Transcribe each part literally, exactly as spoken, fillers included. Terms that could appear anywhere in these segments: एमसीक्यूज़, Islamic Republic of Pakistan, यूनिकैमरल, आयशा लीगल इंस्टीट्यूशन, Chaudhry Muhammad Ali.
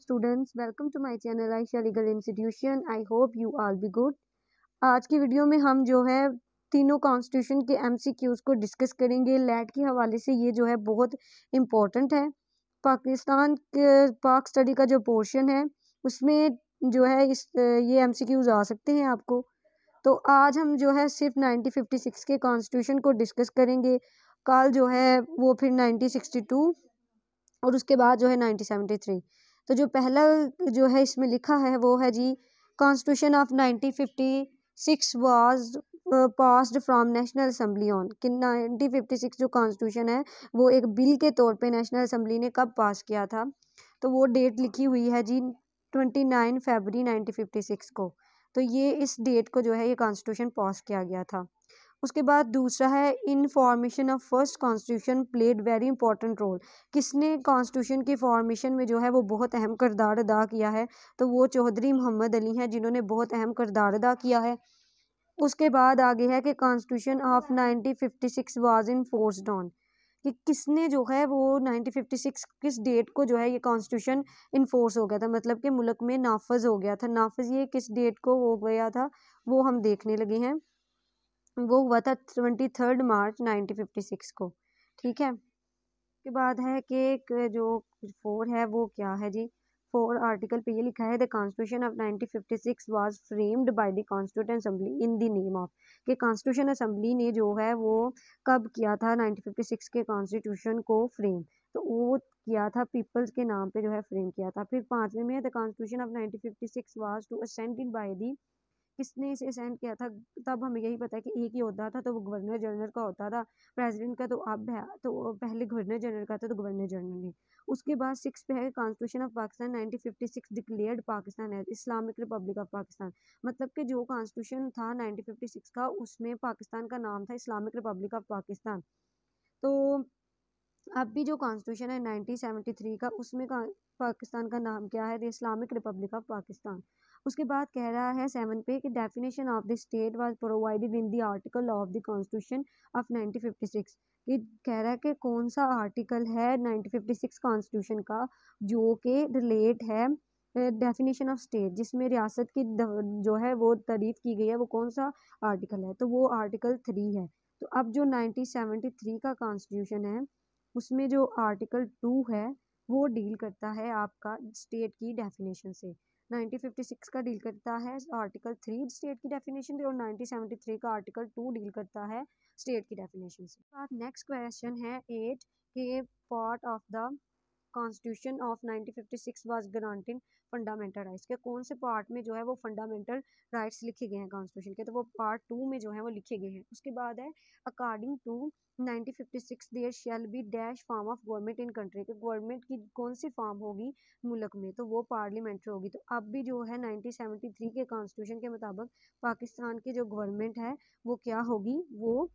Students welcome to my channel आयशा लीगल इंस्टीट्यूशन। I hope you all be good. आज की video में हम जो है तीनों कॉन्स्टिट्यूशन के एमसीक्यूज़ को डिस्कस करेंगे। लैट के हवाले से ये जो है बहुत इम्पोर्टेंट है। पाकिस्तान के पाक स्टडी का जो पोर्शन है उसमें जो है इस ये एमसीक्यूज़ आ सकते हैं आपको। तो आज हम जो है सिर्फ नाइनटीन फिफ्टी सिक्स के कॉन्स्टिट्यूशन को डिस्कस करेंगे। कल जो है वो फिर नाइनटीन सिक्सटी टू और उसके बाद जो है नाइनटीन सेवेंटी थ्री। तो जो पहला जो है इसमें लिखा है वो है जी constitution of nineteen fifty six was passed from national assembly on कि नाइनटीन फिफ्टी सिक्स जो कॉन्स्टिट्यूशन है वो एक बिल के तौर पे नेशनल असम्बली ने कब पास किया था। तो वो डेट लिखी हुई है जी उनतीस फरवरी नाइनटीन फिफ्टी सिक्स को। तो ये इस डेट को जो है ये कॉन्स्टिट्यूशन पास किया गया था। उसके बाद दूसरा है in formation of first constitution played very important role. किसने कॉन्स्टिट्यूशन की फॉर्मेशन में जो है वो बहुत अहम किरदार अदा किया है। तो वो चौधरी मोहम्मद अली हैं जिन्होंने बहुत अहम किरदार अदा किया है। उसके बाद आगे है कि constitution of nineteen fifty six was enforced on कि किसने जो है वो नाइनटीन फिफ्टी सिक्स किस डेट को जो है ये कॉन्स्टिट्यूशन इन्फोर्स हो गया था, मतलब कि मुल्क में नाफज हो गया था। नाफज ये किस डेट को हो गया था वो हम देखने लगे हैं। वो हुआ था twenty third March nineteen fifty six को, ठीक है। उसके बाद है कि जो फोर है वो क्या है जी, फोर आर्टिकल पे ये लिखा है the constitution of nineteen fifty six was framed by the constituent assembly in the name of कि कॉन्स्टिट्यूशन असेंबली ने जो है वो कब किया था नाइनटीन फिफ्टी सिक्स के कॉन्स्टिट्यूशन को फ्रेम। तो वो किया था पीपल्स के नाम पे जो है फ्रेम किया था। फिर पाँचवें में the constitution of nineteen fifty six was to assented by the किसने इसे सेंड किया था। तब हमें यही पता है कि एक ही होता था तो वो गवर्नर जनरल का होता था, प्रेसिडेंट का तो अब है तो पहले गवर्नर जनरल का था तो गवर्नर जनरल ही। उसके बाद सिक्स पे है constitution of Pakistan nineteen fifty six declared Pakistan as Islamic republic of Pakistan, मतलब कि जो कॉन्स्टिट्यूशन था नाइनटीन फिफ्टी सिक्स का उसमें पाकिस्तान का नाम था इस्लामिक रिपब्लिक ऑफ पाकिस्तान। तो अब भी जो कॉन्स्टिट्यूशन है नाइनटीन सेवेंटी थ्री का उसमें पाकिस्तान का नाम क्या है, the Islamic republic of Pakistan. उसके बाद कह रहा है सेवन पे कि definition of the state was provided in the article of the constitution of nineteen fifty six. ये कह रहा है कि कौन सा आर्टिकल है नाइनटीन फिफ्टी सिक्स कॉन्स्टिट्यूशन का जो कि रिलेट है डेफिनेशन ऑफ स्टेट, जिसमें रियासत की जो है वो तारीफ की गई है, वो कौन सा आर्टिकल है। तो वो आर्टिकल थ्री है। तो अब जो नाइनटीन सेवेंटी थ्री का कॉन्स्टिट्यूशन है उसमें जो आर्टिकल टू है वो डील करता है आपका स्टेट की डेफिनेशन से, नाइनटीन फिफ्टी सिक्स का डील करता है आर्टिकल थ्री स्टेट की डेफिनेशन से और नाइनटीन सेवेंटी थ्री का आर्टिकल टू डील करता है स्टेट की डेफिनेशन से। बाद नेक्स्ट क्वेश्चन है एट के part of the constitution of nineteen fifty six was granted fundamental rights के कौन से पार्ट में जो है वो फंडामेंटल राइट्स लिखे गए हैं कॉन्स्टिट्यूशन के। तो वो पार्ट टू में जो है वो लिखे गए हैं। उसके बाद है according to nineteen fifty six there shall be dash form of government in country के गवर्नमेंट की कौन सी फॉर्म होगी मुल्क में, तो वो पार्लियामेंट्री होगी। तो अब भी जो है नाइनटीन सेवेंटी थ्री के कॉन्स्टिट्यूशन के मुताबिक पाकिस्तान की जो गवर्नमेंट है वो क्या होगी, वो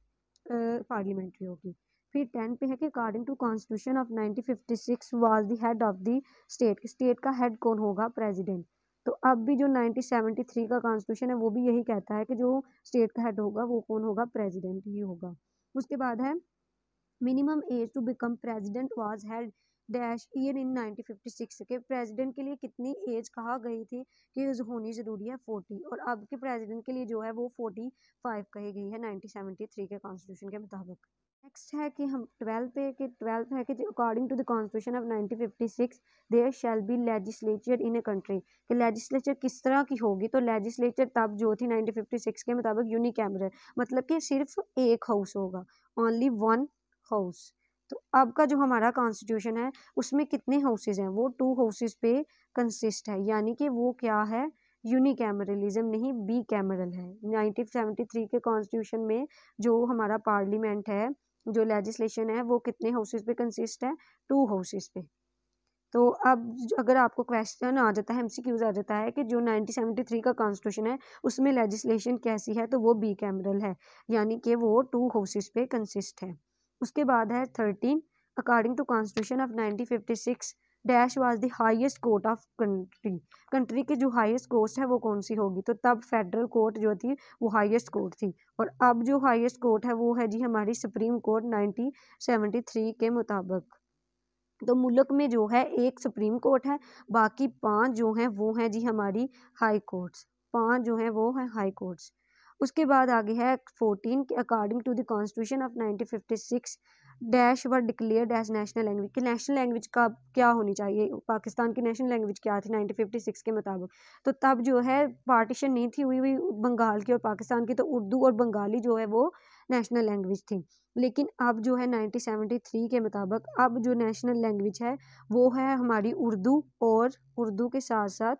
पार्लियामेंट्री होगी। फिर टेन पे है कि according to constitution of nineteen fifty six was the head of the state कि स्टेट का हेड कौन होगा, प्रेसिडेंट। तो अब भी जो नाइनटीन सेवेंटी थ्री का कॉन्स्टिट्यूशन है वो भी यही कहता है कि जो स्टेट का हेड होगा वो कौन होगा, प्रेसिडेंट ही होगा। उसके बाद है minimum age to become president was held dash year in nineteen fifty six के प्रेसिडेंट के लिए कितनी एज कहा गई थी कि होनी ज़रूरी है फोर्टी, और अब के प्रेसिडेंट के लिए जो है वो फोर्टी फाइव कही गई है नाइनटीन सेवेंटी थ्री के कॉन्स्टिट्यूशन के मुताबिक। नेक्स्ट है कि हम ट्वेल्थ पे कि ट्वेल्थ है कि according to the constitution of nineteen fifty six there shall be legislature in a country कि लेजिस्लेचर किस तरह की होगी। तो लेजिस्लेचर तब जो थी नाइनटीन फिफ्टी सिक्स के मुताबिक यूनिकैमरल, मतलब कि सिर्फ एक हाउस होगा, ओनली वन हाउस। तो अब का जो हमारा कॉन्स्टिट्यूशन है उसमें कितने हाउसेज हैं, वो टू हाउसेज पे कंसिस्ट है, यानी कि वो क्या है यूनिकैमरलिज्म नहीं बी कैमरल है। नाइनटीन सेवेंटी थ्री के कॉन्स्टिट्यूशन में जो हमारा पार्लियामेंट है जो लेजिस्लेशन है वो कितने हाउसेस पे कंसिस्ट है, टू हाउसेस पे। तो अब अगर आपको क्वेश्चन आ जाता है एमसीक्यूज आ जाता है कि जो नाइनटीन सेवेंटी थ्री का कॉन्स्टिट्यूशन है उसमें लेजिस्लेशन कैसी है, तो वो बी कैमरल है, यानी कि वो टू हाउसेस पे कंसिस्ट है। उसके बाद है thirteen according to constitution of nineteen fifty six dash was the highest court of country country के जो हाईएस्ट कोर्ट है वो कौन सी होगी। तो तब फेडरल कोर्ट जो थी वो हाईएस्ट कोर्ट थी और अब जो हाईएस्ट कोर्ट है वो है जी हमारी supreme court nineteen seventy three के मुताबिक। तो मुल्क में जो है एक सुप्रीम कोर्ट है, बाकी पांच जो हैं वो हैं जी हमारी हाई कोर्ट्स, पांच जो हैं वो हैं हाई कोर्ट्स। उसके बाद आगे है फोर्टीन के according to the constitution of nineteen fifty six dash were declared as national language, कि नेशनल लैंग्वेज का क्या होनी चाहिए, पाकिस्तान की नेशनल लैंग्वेज क्या थी नाइनटीन फिफ्टी सिक्स के मुताबिक। तो तब जो है पार्टीशन नहीं थी हुई हुई बंगाल की और पाकिस्तान की, तो उर्दू और बंगाली जो है वो नेशनल लैंग्वेज थी। लेकिन अब जो है नाइनटीन सेवेंटी थ्री के मुताबिक अब जो नेशनल लैंग्वेज है वो है हमारी उर्दू, और उर्दू के साथ साथ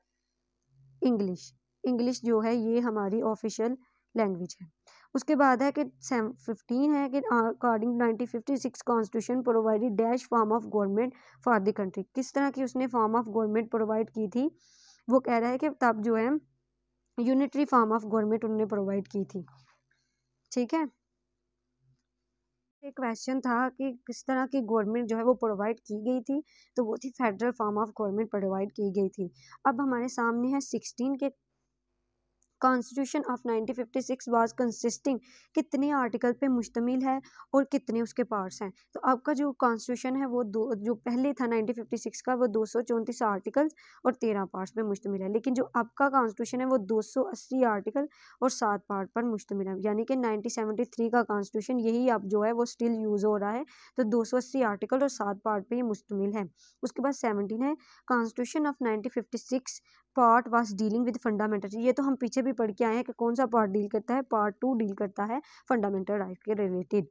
इंग्लिश, इंग्लिश जो है ये हमारी ऑफिशियल लैंग्वेज है। उसके बाद है कि फिफ्टीन है कि according nineteen fifty six constitution provided dash form of government for the country, किस तरह की उसने फॉर्म ऑफ गवर्नमेंट प्रोवाइड की थी। वो कह रहा है कि तब जो है यूनिटरी फॉर्म ऑफ गवर्नमेंट उन्होंने प्रोवाइड की थी। ठीक है, एक क्वेश्चन था कि किस तरह की गवर्नमेंट जो है वो प्रोवाइड की गई थी, तो वो थी federal form of government provide की गई थी। अब हमारे सामने है सिक्सटीन के constitution of nineteen fifty six was consisting, कितने आर्टिकल पे मुश्तमिल है और कितने उसके पार्ट्स हैं। तो आपका जो कॉन्स्टिट्यूशन है वो दो, जो पहले था नाइनटीन फिफ्टी सिक्स का, वो दो सौ चौंतीस आर्टिकल्स और तेरह पार्ट्स पे मुश्तमिल है। लेकिन जो आपका कॉन्स्टिट्यूशन है वो दो सौ अस्सी आर्टिकल और सात पार्ट पर मुश्तमिल है, यानी कि नाइनटीन सेवेंटी थ्री का कॉन्स्टिट्यूशन यही अब जो है वो स्टिल यूज़ हो रहा है। तो दो सौ अस्सी आर्टिकल और सात पार्ट पर ये मुश्तमिल है। उसके बाद सेवनटीन है constitution of nineteen fifty six part was dealing with fundamental, ये तो हम पीछे भी पढ़ के आए हैं कि कौन सा पार्ट डील करता है, पार्ट टू डील करता है फंडामेंटल राइट के रिलेटेड।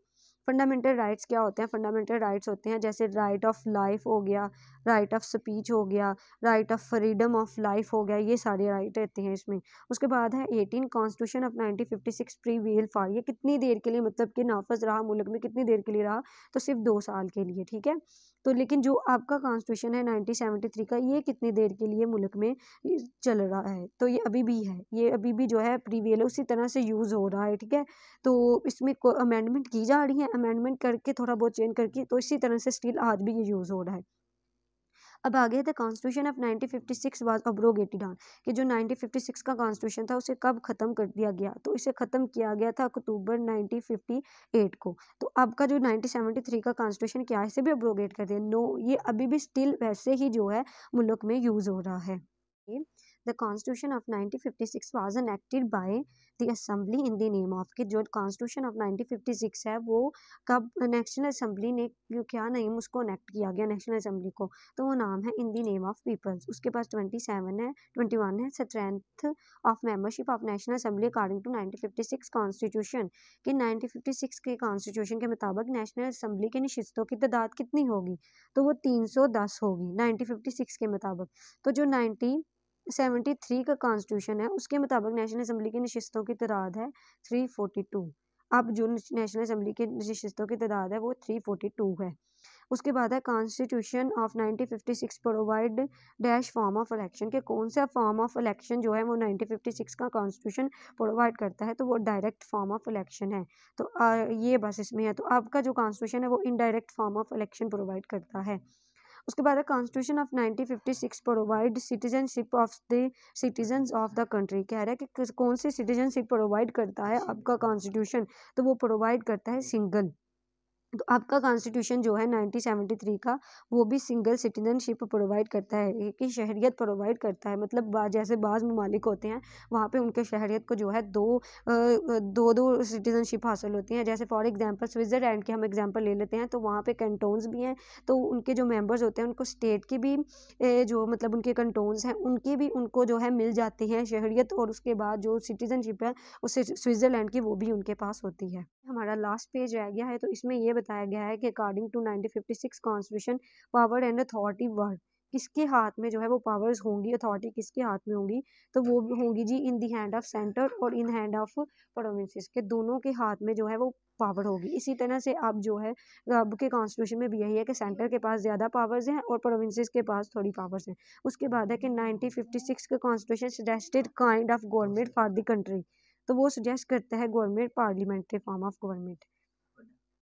फंडामेंटल राइट्स क्या होते हैं, फंडामेंटल राइट्स होते हैं जैसे राइट ऑफ लाइफ हो गया, राइट ऑफ स्पीच हो गया, right of freedom of life हो गया, ये सारे राइट रहते हैं इसमें। उसके बाद है eighteen constitution of nineteen fifty six prevail for, ये कितनी देर के लिए मतलब कि नाफज रहा मुल्क में, कितनी देर के लिए रहा, तो सिर्फ दो साल के लिए। ठीक है, तो लेकिन जो आपका कॉन्स्टिट्यूशन है नाइनटीन सेवेंटी थ्री का, ये कितनी देर के लिए मुल्क में चल रहा है, तो ये अभी भी है, ये अभी भी जो है प्रीवेल उसी तरह से यूज़ हो रहा है। ठीक है, तो इसमें अमेंडमेंट की जा रही है, अमेंडमेंट करके थोड़ा बहुत चेंज करके, तो इसी तरह से स्टिल आज भी ये यूज़ हो रहा है। अब आगे the constitution of nineteen fifty six was abrogated on, कि जो नाइनटीन फिफ्टी सिक्स का कॉन्स्टिट्यूशन था उसे कब ख़त्म कर दिया गया, तो इसे ख़त्म किया गया था अक्टूबर नाइनटीन फिफ्टी एट को। तो अब का जो नाइनटीन सेवेंटी थ्री का कॉन्स्टिट्यूशन क्या है, इसे भी अब्रोगेट कर दिया, नो ये अभी भी स्टिल वैसे ही जो है मुल्क में यूज़ हो रहा है। The constitution of nineteen fifty six was enacted by the assembly in the name of, कि जो constitution of nineteen fifty six है वो कब नेशनल असम्बली ने क्या नेम उसको अनेक्ट किया गया नेशनल असम्बली को, तो वो नाम है in the name of peoples. उसके पास ट्वेंटी सेवन है, ट्वेंटी वन है strength of membership of national assembly according to nineteen fifty six constitution, कि नाइनटीन फिफ्टी सिक्स के कॉन्स्टिट्यूशन के मुताबिक नेशनल असम्बली के नशिस्तों की तादाद कितनी होगी, तो वो तीन सौ दस होगी नाइनटीन फिफ्टी सिक्स के मुताबिक। तो जो नाइनटीन सेवेंटी थ्री का कॉन्स्टिट्यूशन है उसके मुताबिक नेशनल असम्बली की नशिस्तों की तादाद है थ्री फोर्टी टू, अब जो नेशनल असम्बली की नशिस्तों की तादाद है वो थ्री फोर्टी टू है। उसके बाद है constitution of nineteen fifty six provide dash form of election, के कौन सा फॉर्म ऑफ इलेक्शन जो है वो नाइनटीन फिफ्टी सिक्स का कॉन्स्टिट्यूशन प्रोवाइड करता है, तो वो डायरेक्ट फॉर्म ऑफ इलेक्शन है। तो आ, ये बस इसमें है, तो आपका जो कॉन्स्टिट्यूशन है वो indirect form of election provide करता है। उसके बाद constitution of nineteen fifty six provide citizenship of the citizens of the country, कह रहा है कि कौन सी सिटीजनशिप प्रोवाइड करता है आपका कॉन्स्टिट्यूशन, तो वो प्रोवाइड करता है सिंगल। तो आपका कॉन्स्टिट्यूशन जो है नाइनटीन सेवेंटी थ्री का वो भी सिंगल सिटीजनशिप प्रोवाइड करता है, एक ही शहरियत प्रोवाइड करता है, मतलब जैसे बाज़ ममालिक होते हैं वहाँ पे उनके शहरियत को जो है दो दो दो सिटीजनशिप हासिल होती हैं, जैसे फॉर एग्जांपल स्विट्ज़रलैंड के हम एग्जांपल ले लेते हैं, तो वहाँ पे कंटोन्स भी हैं, तो उनके जो मेम्बर्स होते हैं उनको स्टेट की भी जो मतलब उनके कंटोन्स हैं उनकी भी उनको जो है मिल जाती हैं शहरियत, और उसके बाद जो सिटीजनशिप है उससे स्विट्ज़रलैंड की वो भी उनके पास होती है। हमारा लास्ट पेज रह गया है, तो इसमें ये बताया गया है कि according to nineteen fifty six constitution power and authority word, किसके हाथ में जो है वो पावर्स होंगी, अथॉरिटी किसके हाथ में होंगी, तो वो होंगी जी in the hand of centre और इन हैंड ऑफ प्रोविंसेस, के दोनों के हाथ में जो है वो पावर होगी। इसी तरह से अब जो है अब के कॉन्स्टिट्यूशन में भी यही है कि सेंटर के पास ज़्यादा पावर्स हैं और प्रोविंसेस के पास थोड़ी पावर्स हैं। उसके बाद है कि नाइनटीन फिफ्टी सिक्स का constitution suggested kind of government for the country, तो वो सजेस्ट करता है government parliamentary form of government.